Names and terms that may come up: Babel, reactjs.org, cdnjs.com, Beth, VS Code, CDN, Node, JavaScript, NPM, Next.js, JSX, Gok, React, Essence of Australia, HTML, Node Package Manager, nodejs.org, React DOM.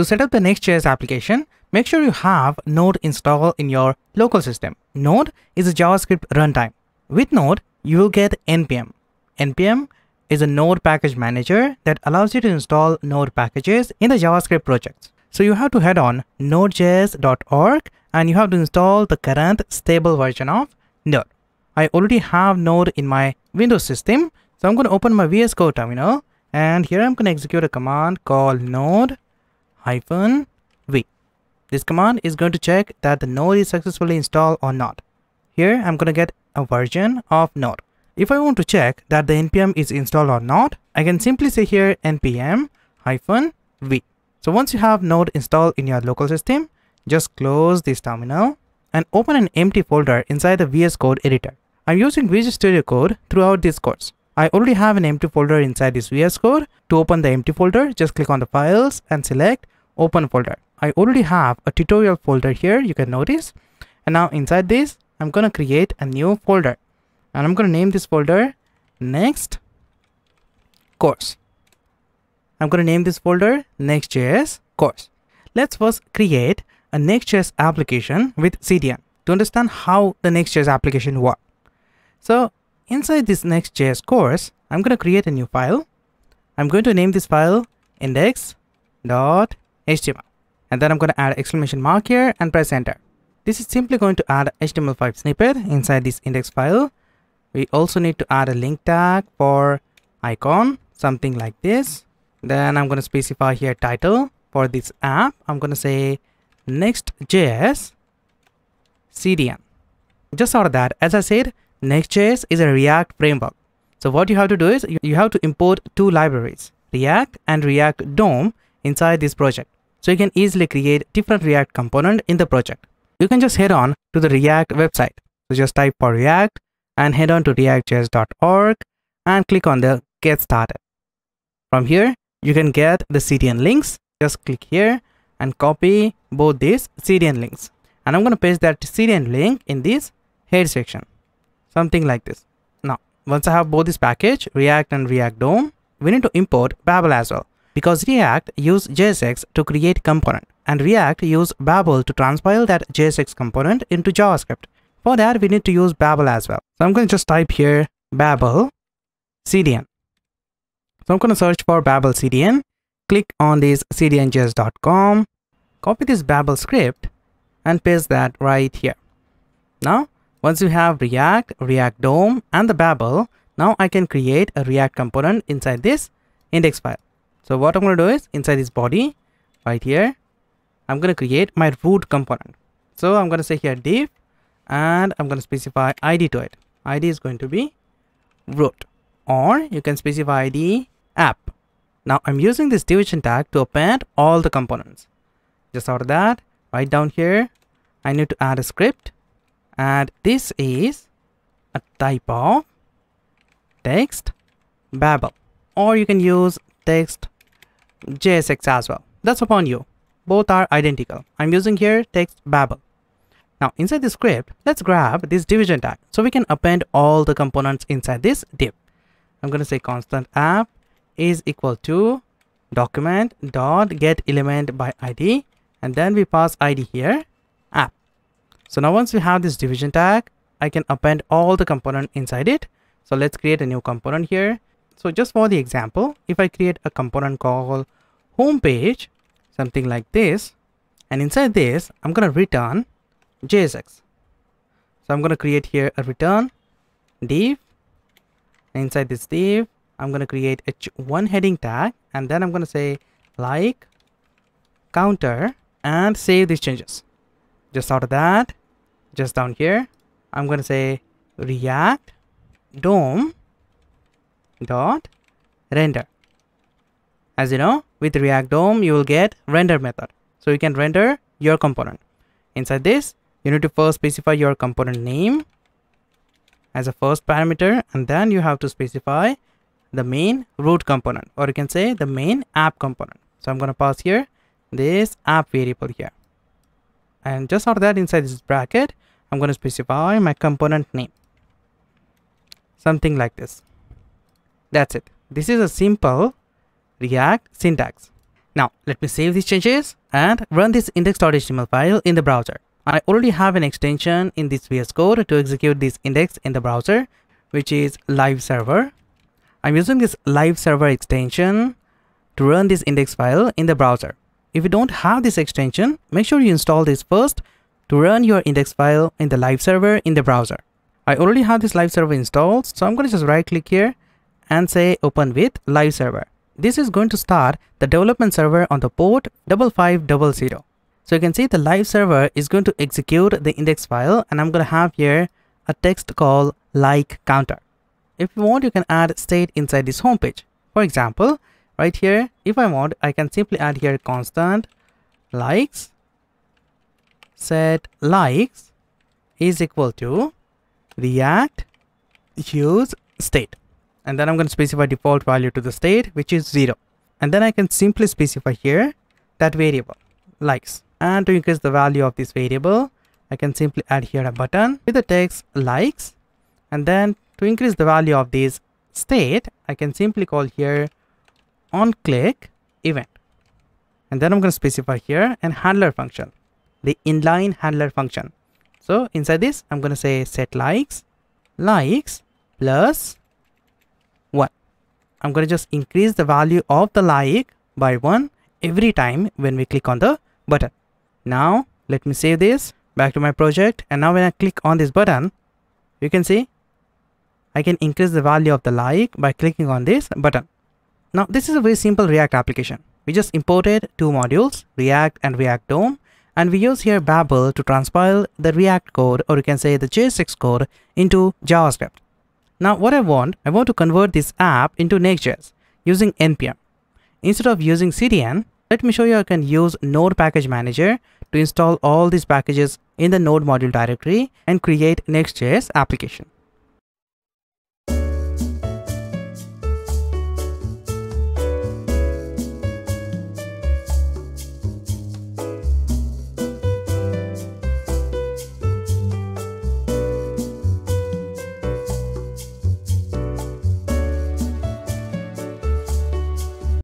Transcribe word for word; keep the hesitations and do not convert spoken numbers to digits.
To set up the Next.js application, make sure you have Node installed in your local system. Node is a JavaScript runtime. With Node, you will get N P M. N P M is a Node Package Manager that allows you to install Node packages in the JavaScript projects. So you have to head on node j s dot org and you have to install the current stable version of Node. I already have Node in my Windows system, so I'm going to open my V S Code terminal, and here I'm going to execute a command called node hyphen v. This command is going to check that the Node is successfully installed or not. Here I'm going to get a version of Node. If I want to check that the N P M is installed or not, I can simply say here N P M hyphen v. So once you have Node installed in your local system, just close this terminal and open an empty folder inside the V S Code editor. I'm using Visual Studio Code throughout this course. I already have an empty folder inside this V S Code. To open the empty folder, just click on the files and select open folder. I already have a tutorial folder here, you can notice. And now inside this, I'm going to create a new folder. And I'm going to name this folder Next Course. I'm going to name this folder Next.js Course. Let's first create a Next.js application with C D N to understand how the Next.js application works. So inside this Next.js course, I'm going to create a new file. I'm going to name this file index dot h t m l, and then I'm going to add exclamation mark here and press enter. This is simply going to add H T M L five snippet inside this index file. We also need to add a link tag for icon, something like this. Then I'm going to specify here title for this app. I'm going to say Next.js C D N. Just out of that, as I said, Next.js is a React framework. So what you have to do is you have to import two libraries, React and React D O M, inside this project. So you can easily create different React component in the project. You can just head on to the React website. So just type for React and head on to react j s dot org and click on the Get Started. From here, you can get the C D N links. Just click here and copy both these C D N links. And I'm going to paste that C D N link in this head section. Something like this. Now, once I have both this package, React and React D O M, we need to import Babel as well, because React use J S X to create component and React use Babel to transpile that J S X component into JavaScript. For that, we need to use Babel as well. So I'm going to just type here Babel C D N. So I'm going to search for Babel C D N, click on this c d n j s dot com, copy this Babel script and paste that right here. Now, once you have React, React D O M and the Babel, now I can create a React component inside this index file. So what I'm going to do is inside this body right here, I'm going to create my root component. So I'm going to say here div and I'm going to specify I D to it. I D is going to be root, or you can specify I D app. Now I'm using this division tag to append all the components. Just out of that, right down here, I need to add a script. And this is a type of text Babel, or you can use text J S X as well. That's upon you. Both are identical. I'm using here text Babel. Now inside the script, let's grab this division tag so we can append all the components inside this div. I'm going to say constant app is equal to document dot get element by I D, and then we pass I D here app. So now once we have this division tag, I can append all the component inside it. So let's create a new component here. So just for the example, if I create a component called home page, something like this, and inside this, I'm going to return J S X. So I'm going to create here a return div. Inside this div, I'm going to create a one heading tag, and then I'm going to say like counter and save these changes. Just out of that, just down here, I'm going to say React D O M dot render. As you know, with React D O M, you will get render method. So you can render your component. Inside this, you need to first specify your component name as a first parameter, and then you have to specify the main root component, or you can say the main app component. So I'm going to pass here this app variable here. And just out of that, inside this bracket, I'm going to specify my component name. Something like this. That's it. This is a simple React syntax. Now let me save these changes and run this index.html file in the browser. I already have an extension in this V S Code to execute this index in the browser, which is live server. I'm using this live server extension to run this index file in the browser. If you don't have this extension, make sure you install this first to run your index file in the live server in the browser. I already have this live server installed, so I'm going to just right click here and say open with live server. This is going to start the development server on the port five five zero zero. So you can see the live server is going to execute the index file, and I'm going to have here a text called like counter. If you want, you can add state inside this home page. For example, right here, if I want, I can simply add here constant likes set likes is equal to react use state, and then I'm going to specify default value to the state, which is zero, and then I can simply specify here that variable likes, and to increase the value of this variable I can simply add here a button with the text likes, and then to increase the value of this state I can simply call here on click event, and then I'm going to specify here an handler function, the inline handler function. So inside this I'm going to say set likes likes plus one. I'm going to just increase the value of the like by one every time when we click on the button. Now let me save this back to my project, and now when I click on this button, you can see I can increase the value of the like by clicking on this button. Now this is a very simple React application. We just imported two modules, React and React D O M, and we use here Babel to transpile the React code, or you can say the J S X code, into JavaScript. Now what I want, I want to convert this app into Next.js using N P M. Instead of using C D N, let me show you how I can use Node Package Manager to install all these packages in the Node module directory and create Next.js application.